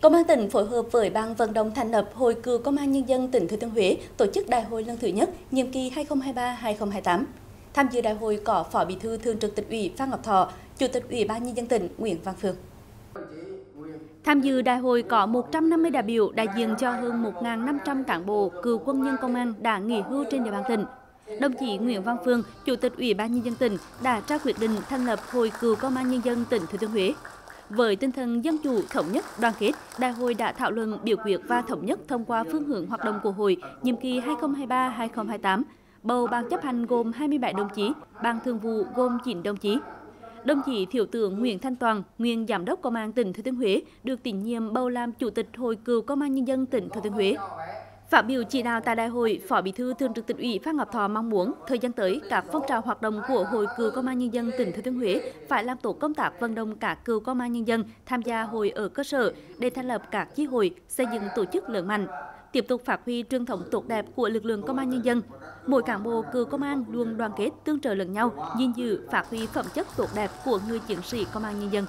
Công an tỉnh phối hợp với Ban vận động thành lập Hội Cựu Công an Nhân dân tỉnh Thừa Thiên Huế tổ chức đại hội lần thứ nhất, nhiệm kỳ 2023-2028. Tham dự đại hội có Phó Bí thư Thường trực Tỉnh ủy Phan Ngọc Thọ, Chủ tịch Ủy ban Nhân dân tỉnh Nguyễn Văn Phương. Tham dự đại hội có 150 đại biểu đại diện cho hơn 1.500 cán bộ, cựu quân nhân công an đã nghỉ hưu trên địa bàn tỉnh. Đồng chí Nguyễn Văn Phương, Chủ tịch Ủy ban Nhân dân tỉnh đã ra quyết định thành lập Hội Cựu Công an Nhân dân tỉnh Thừa Thiên Huế. Với tinh thần dân chủ, thống nhất, đoàn kết, đại hội đã thảo luận, biểu quyết và thống nhất thông qua phương hướng hoạt động của hội nhiệm kỳ 2023-2028, bầu ban chấp hành gồm 27 đồng chí, ban thường vụ gồm 9 đồng chí. Đồng chí Thiếu tướng Nguyễn Thanh Toàn, nguyên Giám đốc Công an tỉnh Thừa Thiên Huế, được tín nhiệm bầu làm Chủ tịch Hội Cựu Công an Nhân dân tỉnh Thừa Thiên Huế. Phát biểu chỉ đạo tại đại hội, Phó Bí thư Thường trực Tỉnh ủy Phan Ngọc Thọ mong muốn thời gian tới các phong trào hoạt động của Hội Cựu Công an Nhân dân tỉnh Thừa Thiên Huế phải làm tốt công tác vận động các cựu công an nhân dân tham gia hội ở cơ sở để thành lập các chi hội, xây dựng tổ chức lớn mạnh, tiếp tục phát huy truyền thống tốt đẹp của lực lượng công an nhân dân. Mỗi cán bộ cựu công an luôn đoàn kết, tương trợ lẫn nhau, gìn giữ, phát huy phẩm chất tốt đẹp của người chiến sĩ công an nhân dân.